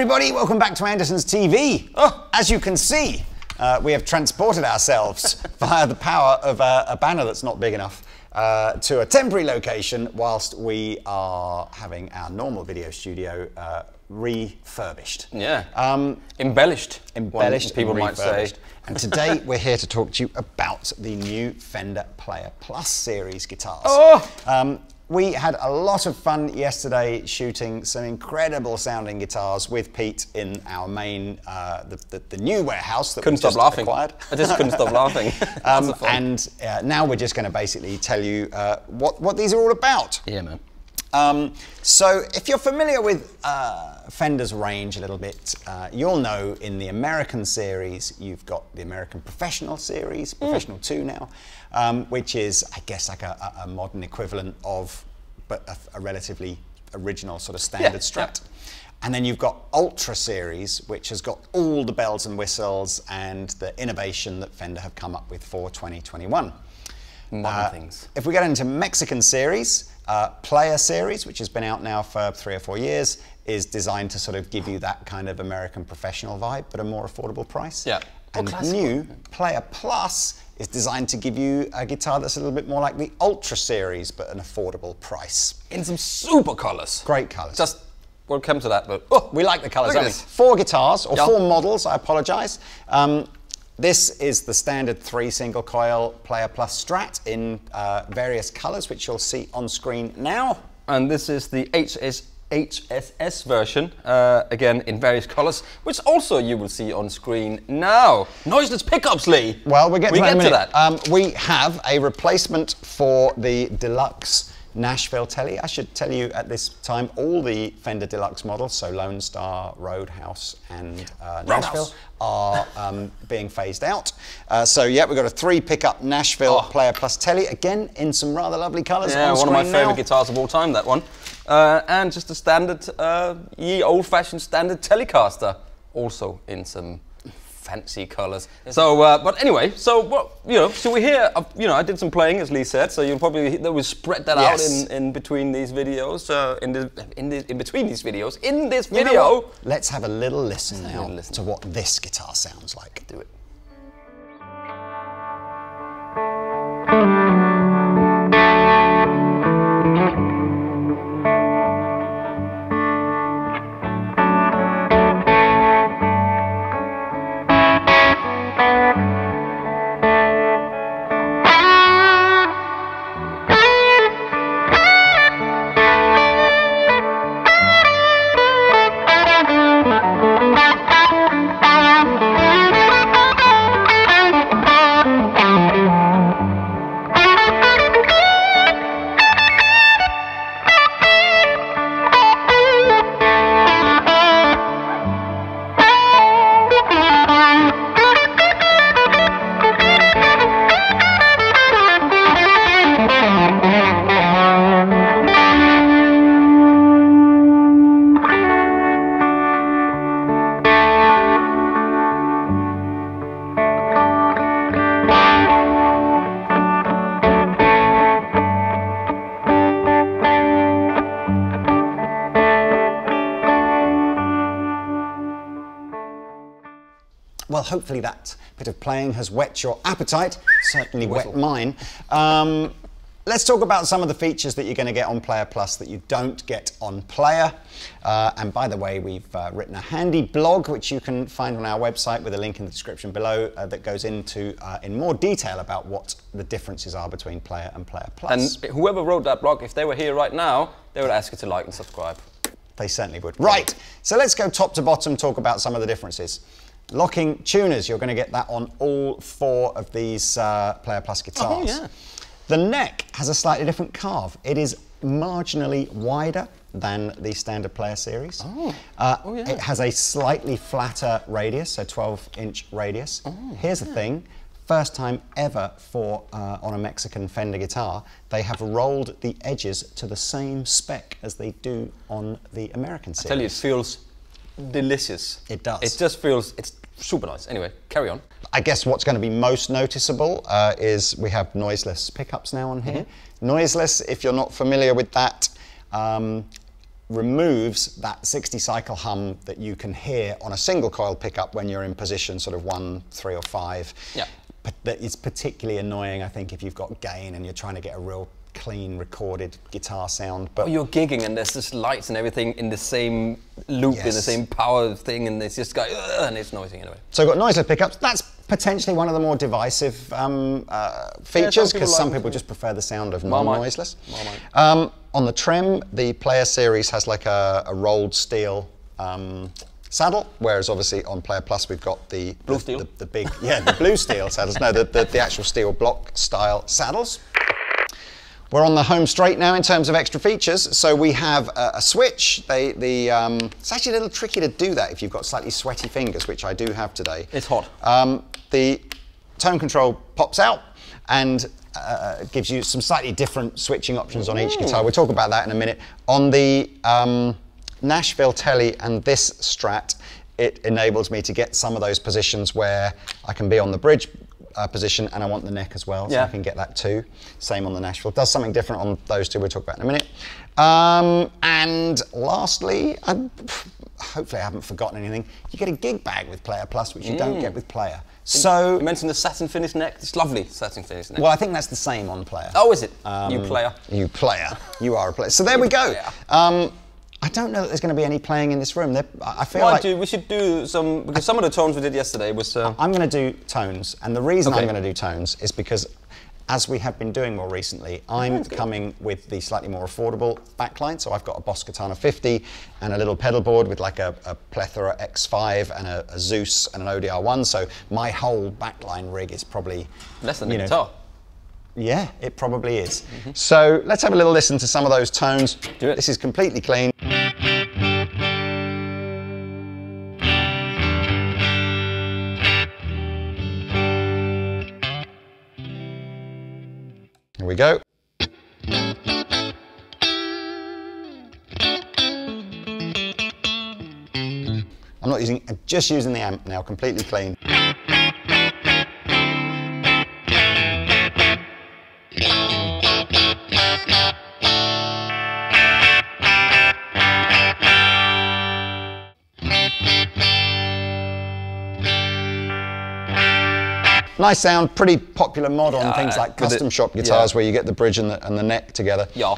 everybody, welcome back to Andertons TV. Oh, as you can see, we have transported ourselves via the power of a banner that's not big enough to a temporary location whilst we are having our normal video studio refurbished. Yeah. Embellished, people might say. And today we're here to talk to you about the new Fender Player Plus series guitars. Oh! We had a lot of fun yesterday shooting some incredible sounding guitars with Pete in our main, the new warehouse that we just acquired. I just couldn't stop laughing. And now we're just going to basically tell you what these are all about. Yeah, man. So if you're familiar with Fender's range a little bit, you'll know in the American series, you've got the American Professional series, Professional 2 now, which is, I guess, like a modern equivalent of, but a relatively original sort of standard Strat. Yeah. And then you've got Ultra Series, which has got all the bells and whistles and the innovation that Fender have come up with for 2021. Modern things. If we get into Mexican series, Player Series, which has been out now for 3 or 4 years, is designed to sort of give you that kind of American Professional vibe, but a more affordable price. Yeah. And new Player Plus is designed to give you a guitar that's a little bit more like the Ultra Series, but an affordable price. In some super colours. Great colours. Just, we'll come to that, but oh, we like the colours, don't we? Four guitars, or four models, I apologise. This is the standard 3 single coil Player Plus Strat in various colours, which you'll see on screen now. And this is the HSS version, again in various colours, which also you will see on screen now. Noiseless pickups, Lee! Well, we'll get to that. We have a replacement for the Deluxe Nashville Tele. I should tell you at this time all the Fender Deluxe models, so Lone Star, Roadhouse and Nashville, are being phased out. So yeah, we've got a 3 pickup Nashville Player Plus Tele, again in some rather lovely colours. Yeah, one of my favourite guitars of all time, that one. And just a standard, ye old-fashioned standard Telecaster, also in some fancy colours. So, but anyway, so what, you know, so we hear, you know, I did some playing as Lee said, so you'll probably we spread that out in between these videos, in this video. You know, let's have a little listen now to what this guitar sounds like. Do it. Well, hopefully that bit of playing has whet your appetite, certainly wet mine. Let's talk about some of the features that you're going to get on Player Plus that you don't get on Player. And by the way, we've written a handy blog, which you can find on our website with a link in the description below that goes into in more detail about what the differences are between Player and Player Plus. And whoever wrote that blog, if they were here right now, they would ask you to like and subscribe. They certainly would. Right, so let's go top to bottom, talk about some of the differences. Locking tuners, you're going to get that on all 4 of these Player Plus guitars. Oh, yeah. The neck has a slightly different carve. It is marginally wider than the standard Player Series. Oh. It has a slightly flatter radius, so 12-inch radius. Oh, here's the thing. First time ever for on a Mexican Fender guitar, they have rolled the edges to the same spec as they do on the American Series. I tell you, it feels delicious. It does. It just feels, it's super nice. Anyway, carry on. I guess what's going to be most noticeable is we have noiseless pickups now on here. Noiseless, if you're not familiar with that, removes that 60 cycle hum that you can hear on a single coil pickup when you're in position sort of 1, 3 or 5. Yeah. But it's particularly annoying, I think, if you've got gain and you're trying to get a real clean recorded guitar sound. But you're gigging and there's just lights and everything in the same loop, yes, in the same power thing, and it's just going and it's noisy anyway. So you've got noiseless pickups. That's potentially one of the more divisive features, because yeah, some people just prefer the sound of non-noiseless. On the trim, the Player Series has like a rolled steel saddle, whereas obviously on Player Plus we've got the blue steel, the big, yeah, the blue steel saddles. No, the actual steel block style saddles. We're on the home straight now in terms of extra features. So we have a switch. It's actually a little tricky to do that if you've got slightly sweaty fingers, which I do have today. It's hot. The tone control pops out and gives you some slightly different switching options on each guitar. We'll talk about that in a minute. On the Nashville Tele and this Strat, it enables me to get some of those positions where I can be on the bridge position, and I want the neck as well, so yeah, I can get that too. Same on the Nashville. Does something different on those two, we'll talk about in a minute. And lastly, hopefully I haven't forgotten anything, you get a gig bag with Player Plus, which you don't get with Player. So you mentioned the satin finish neck. It's lovely, satin finish neck. Well, I think that's the same on Player. Oh, is it? You player. You are a player. So there we go. I don't know that there's going to be any playing in this room. I feel like we should do some, because some of the tones we did yesterday was... I'm going to do tones, and the reason I'm going to do tones is because, as we have been doing more recently, I'm coming with the slightly more affordable backline. So I've got a Boss Katana 50 and a little pedal board with like a Plethora X5 and a Zeus and an ODR1. So my whole backline rig is probably... less than the guitar. Yeah, it probably is. So let's have a little listen to some of those tones. Do it. This is completely clean. Here we go. I'm just using the amp now, completely clean. Nice sound, pretty popular mod on things like custom shop guitars, where you get the bridge and the neck together. Yeah.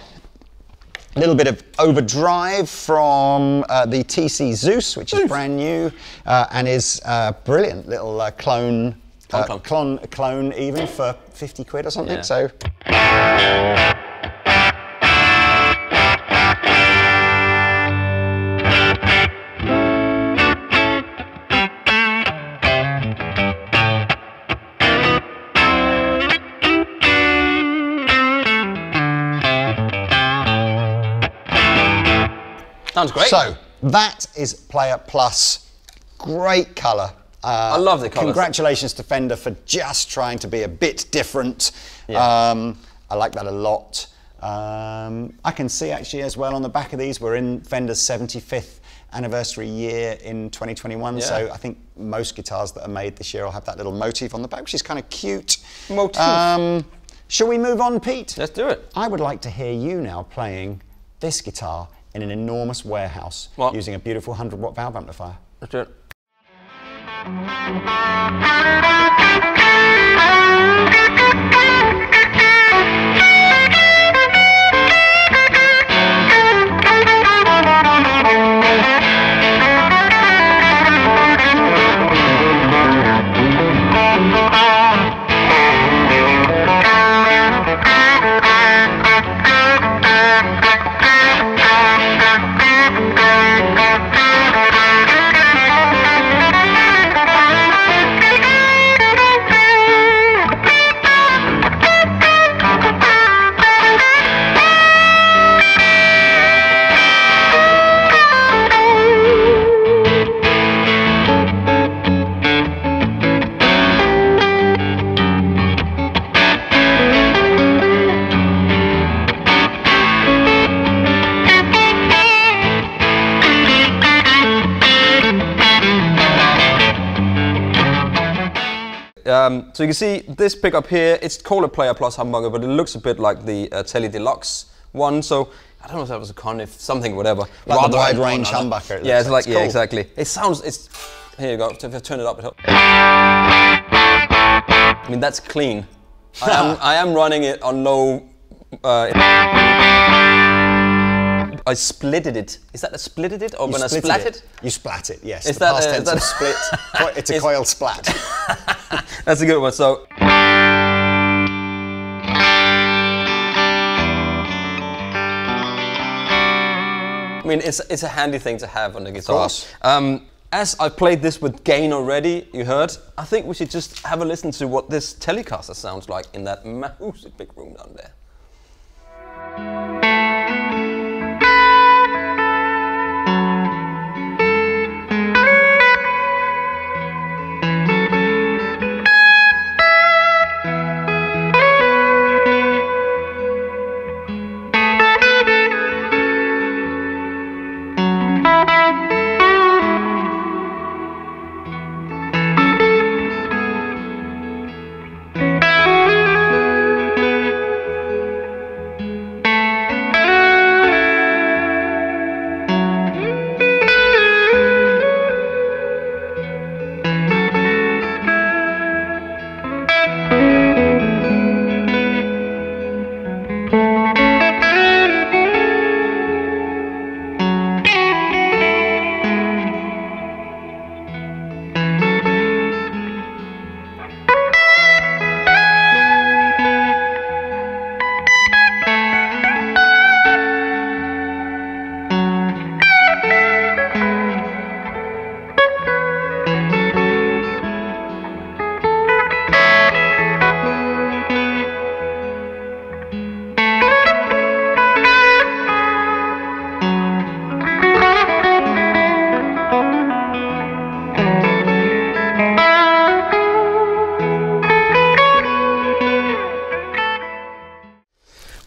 A little bit of overdrive from the TC Zeus, which is brand new, and is a brilliant little clone even for 50 quid or something. Yeah. So. Sounds great. So that is Player Plus. Great colour. I love the colours. Congratulations to Fender for just trying to be a bit different. Yeah. I like that a lot. I can see actually as well on the back of these, we're in Fender's 75th anniversary year in 2021. Yeah. So I think most guitars that are made this year will have that little motif on the back, which is kind of cute. Motif. Shall we move on, Pete? Let's do it. I would like to hear you now playing this guitar in an enormous warehouse, using a beautiful 100-watt valve amplifier. Let's do it. So you can see this pickup here, it's called a Player Plus humbucker, but it looks a bit like the Tele Deluxe one. So I don't know if that was a Conniff, something, whatever. Like the wide range humbucker. Yeah, it's like, yeah, cool. Exactly. It sounds, it's, here you go, if I turn it up, it helps. I mean, that's clean. I am running it on low. I splitted it. Is that a splitted it or when I splat it? You splat it, yes. Is the that past tense of split? It's a coil splat. That's a good one, so. I mean, it's a handy thing to have on the guitar. Of course. As I played this with gain already, you heard, I think we should just have a listen to what this Telecaster sounds like in that massive big room down there.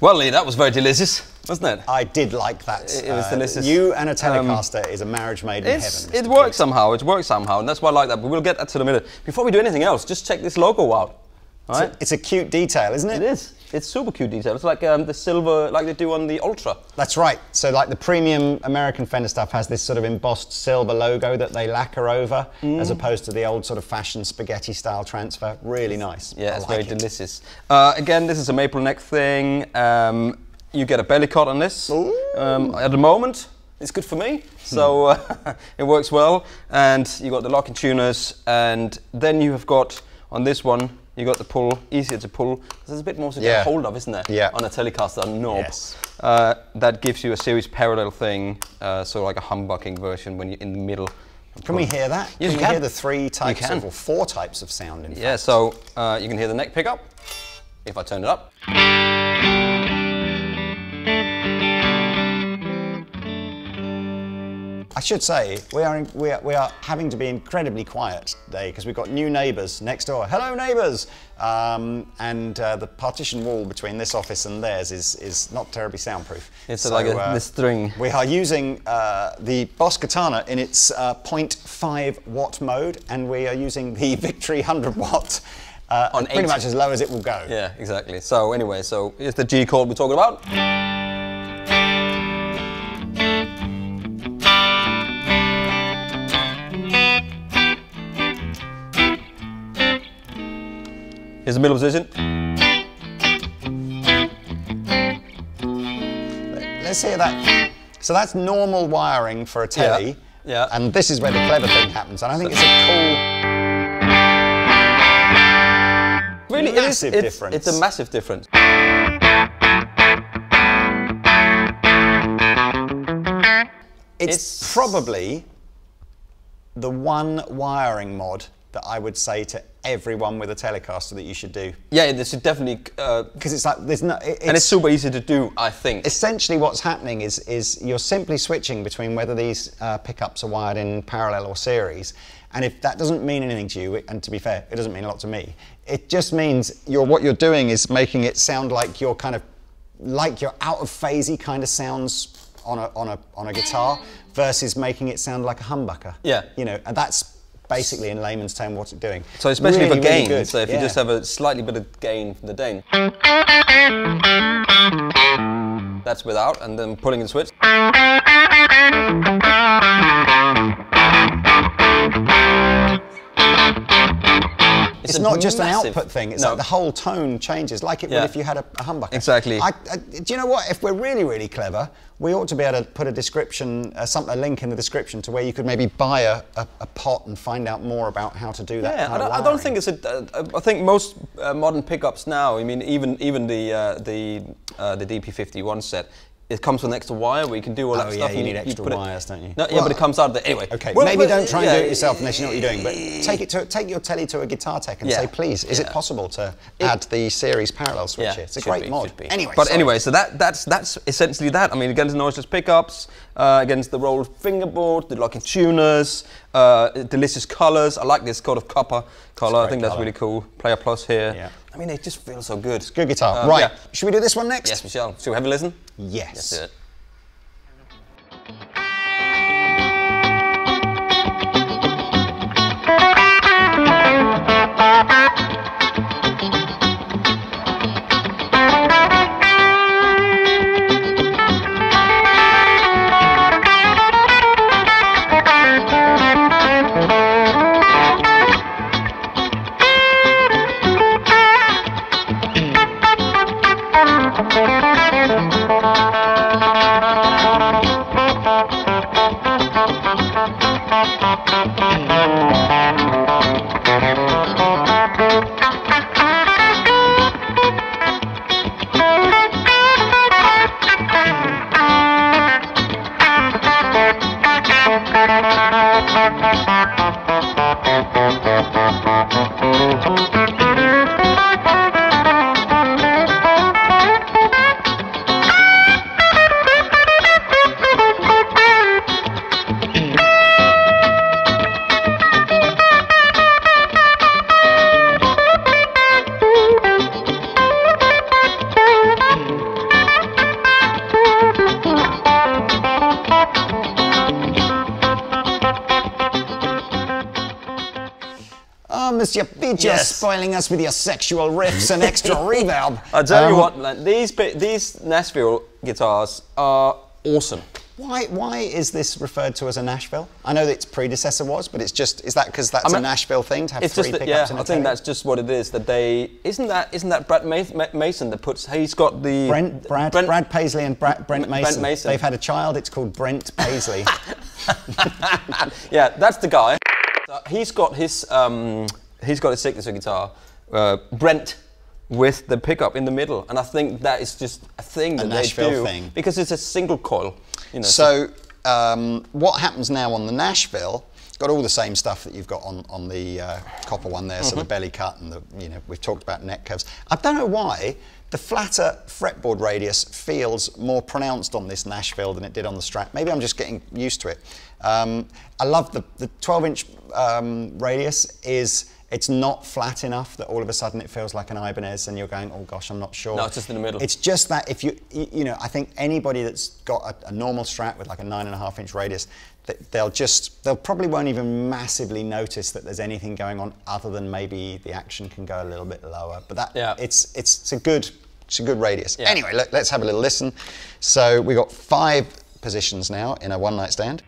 Well, Lee, that was very delicious, wasn't it? I did like that. It was delicious. You and a Telecaster is a marriage made in heaven. It works somehow, and that's why I like that, but we'll get that to the minute. Before we do anything else, just check this logo out, all right? It's a cute detail, isn't it? It is. It's super cute detail. It's like the silver, like they do on the Ultra. That's right. So like the premium American Fender stuff has this sort of embossed silver logo that they lacquer over, as opposed to the old sort of fashioned spaghetti style transfer. Really nice. Yeah, I it's very delicious. Again, this is a maple neck thing. You get a belly cut on this. At the moment, it's good for me. So it works well. And you got the locking tuners, and then you have got on this one, you got the pull, easier to pull. There's a bit more to get hold of, isn't there? Yeah. On a Telecaster knob. Yes. That gives you a series parallel thing, so like a humbucking version when you're in the middle. Can we hear that? Yes, can we hear the three types of, or four types of sound in fact? Yeah, so you can hear the neck pickup, if I turn it up. I should say, we are having to be incredibly quiet today because we've got new neighbours next door. Hello, neighbours! The partition wall between this office and theirs is not terribly soundproof. It's so, like a string. We are using the Boss Katana in its 0.5 watt mode, and we are using the Victory 100 watt on pretty much as low as it will go. Yeah, exactly. So anyway, so here's the G chord we're talking about. Here's the middle position. Let's hear that. So that's normal wiring for a Tele. Yeah. And this is where the clever thing happens. And I think it's a cool, really massive difference. It's a massive difference. It's probably the one wiring mod that I would say to everyone with a Telecaster that you should do. Yeah, this should definitely, because it's like there's no. And it's super easy to do, I think. Essentially, what's happening is you're simply switching between whether these pickups are wired in parallel or series. And if that doesn't mean anything to you, and to be fair, it doesn't mean a lot to me. It just means what you're doing is making it sound like you're kind of like you're out of phasey kind of sounds on a guitar versus making it sound like a humbucker. Yeah, you know, and that's basically in layman's term what it's doing. So especially really, for gain, really so if you just have a slightly bit of gain from the Dane. That that's without, and then pulling the switch. It's not just an output thing, it's like the whole tone changes, like it would if you had a humbucker. Exactly. Do you know what, if we're really, really clever, we ought to be able to put a description, a link in the description to where you could maybe buy a pot and find out more about how to do that. Yeah, I don't think it's I think most modern pickups now, I mean, even the DP51 set, it comes with an extra wire where you can do all that stuff. You need extra wires, don't you? No, yeah, but it comes out of the... Anyway. Okay, well, maybe don't try and do it yourself unless you know what you're doing, but take your telly to a guitar tech and say, please, is it possible to add the series parallel switch here? It's a great mod. Anyway, anyway, so that's essentially that. I mean, against the noiseless pickups, against the rolled fingerboard, the locking tuners, delicious colours. I like this sort of copper colour. I think that's really cool. Player Plus here. Yeah. I mean, it just feels so good. It's good guitar. Right, should we do this one next? Yes, we shall. Should we have a listen? Yes. Let's do it. Just spoiling us with your sexual riffs and extra reverb. I tell you what, man, these Nashville guitars are awesome. Why is this referred to as a Nashville? I know that its predecessor was, but it's just, is that because that's a Nashville thing to have three pickups in a I think that's just what it is. That they isn't that Brad Mason that puts? He's got the Brad Paisley and Brent Mason. Brent Mason. They've had a child. It's called Brent Paisley. Yeah, that's the guy. He's got his. He's got a signature guitar, Brent, with the pickup in the middle, and I think that is just a thing that they do because it's a single coil. You know, so what happens now on the Nashville? Got all the same stuff that you've got on the copper one there, so the belly cut and the we've talked about neck curves. I don't know why the flatter fretboard radius feels more pronounced on this Nashville than it did on the Strat. Maybe I'm just getting used to it. I love the 12-inch radius is. It's not flat enough that all of a sudden it feels like an Ibanez and you're going, oh gosh, I'm not sure. No, it's just in the middle. It's just that if you know, I think anybody that's got a normal Strat with like a 9.5-inch radius, they'll probably won't even massively notice that there's anything going on other than maybe the action can go a little bit lower. But that, it's a good, radius. Yeah. Anyway, let's have a little listen. So we've got 5 positions now in a one night stand.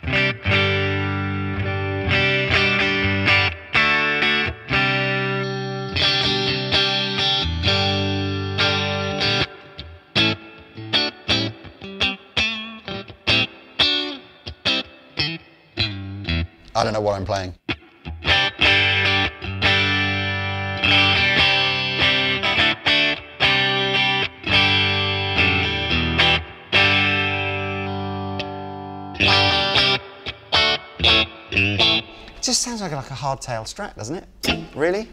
I don't know what I'm playing. It just sounds like a hardtail Strat, doesn't it? Really?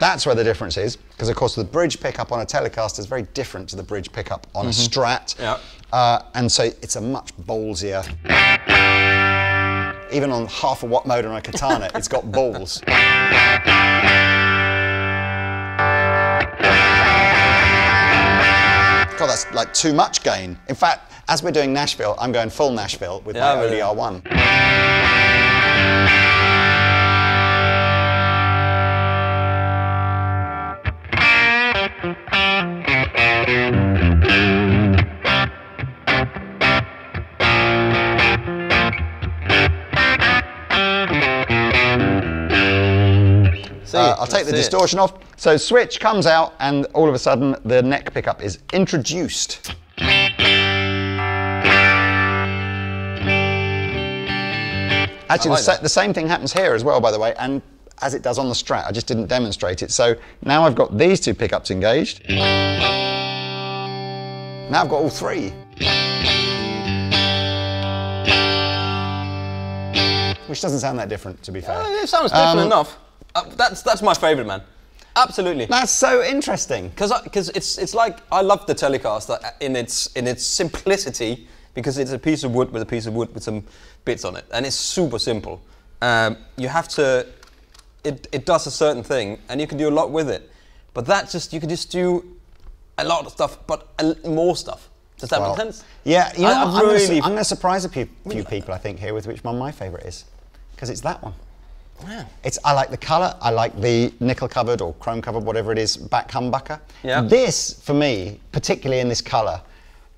That's where the difference is, because of course the bridge pickup on a Telecaster is very different to the bridge pickup on a Strat, and so it's a much ballsier. Even on half a watt mode on a Katana, it's got balls. God, that's like too much gain. In fact, as we're doing Nashville, I'm going full Nashville with my ODR1. see. I'll take the distortion off. So switch comes out and all of a sudden the neck pickup is introduced. Actually, like the same thing happens here as well, by the way, and as it does on the Strat. I just didn't demonstrate it. So now I've got these two pickups engaged. Now I've got all three. Which doesn't sound that different, to be fair. It sounds different enough. That's my favourite, man. Absolutely. That's so interesting. Because it's like, I love the Telecaster in its simplicity, because it's a piece of wood with a piece of wood with some bits on it, and it's super simple. You have to, it does a certain thing, and you can do a lot with it. But that just, you can just do a lot of stuff, but more stuff. Does that make sense? Yeah, you know, I'm going to surprise a few people, I think, here with which one my favourite is, because it's that one. Wow. It's, I like the colour, I like the nickel covered or chrome covered, whatever it is, back humbucker. Yeah. This, for me, particularly in this colour,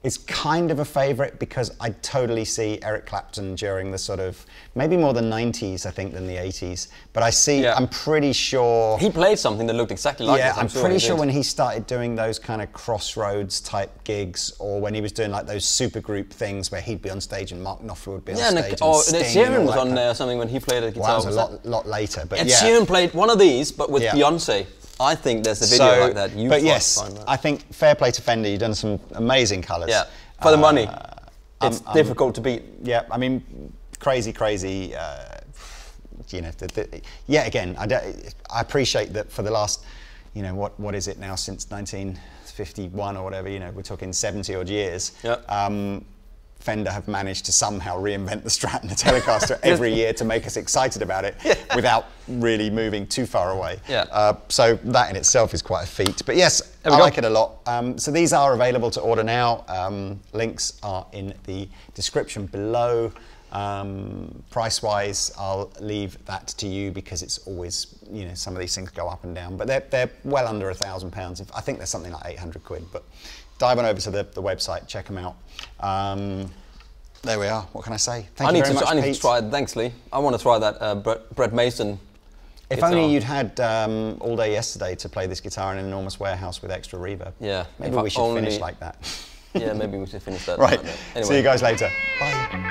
is kind of a favourite because I totally see Eric Clapton during the sort of, maybe more the 90s, I think, than the 80s. But I see, yeah. I'm pretty sure... He played something that looked exactly like this. Yeah, I'm pretty sure when he started doing those kind of Crossroads type gigs, or when he was doing like those super group things where he'd be on stage and Mark Knopfler would be on stage and Sting. Ed Sheeran was on there or something when he played a guitar. Well, that was a lot later, but Ed Sheeran played one of these, but with Beyonce. I think there's a video like that. But yes, I think fair play to Fender, you've done some amazing colours. Yeah, for the money, it's difficult to beat. Yeah, I mean, crazy, crazy, you know, yeah, again, I appreciate that for the last, you know, what is it now, since 1951 or whatever, you know, we're talking 70-odd years. Yep. Fender have managed to somehow reinvent the Strat and the Telecaster every year to make us excited about it without really moving too far away. Yeah. So that in itself is quite a feat. But yes, I like it a lot. So these are available to order now. Links are in the description below. Price-wise, I'll leave that to you because it's always, you know, some of these things go up and down. But they're well under £1,000. I think they're something like 800 quid. But dive on over to the website, check them out. There we are. What can I say? Thank you very much, Pete. I need to try it. Thanks, Lee. I want to try that Brad Mason. If only you'd had all day yesterday to play this guitar in an enormous warehouse with extra reverb. Yeah. Maybe we should finish like that. Yeah, maybe we should finish that. Right. Anyway. See you guys later. Bye.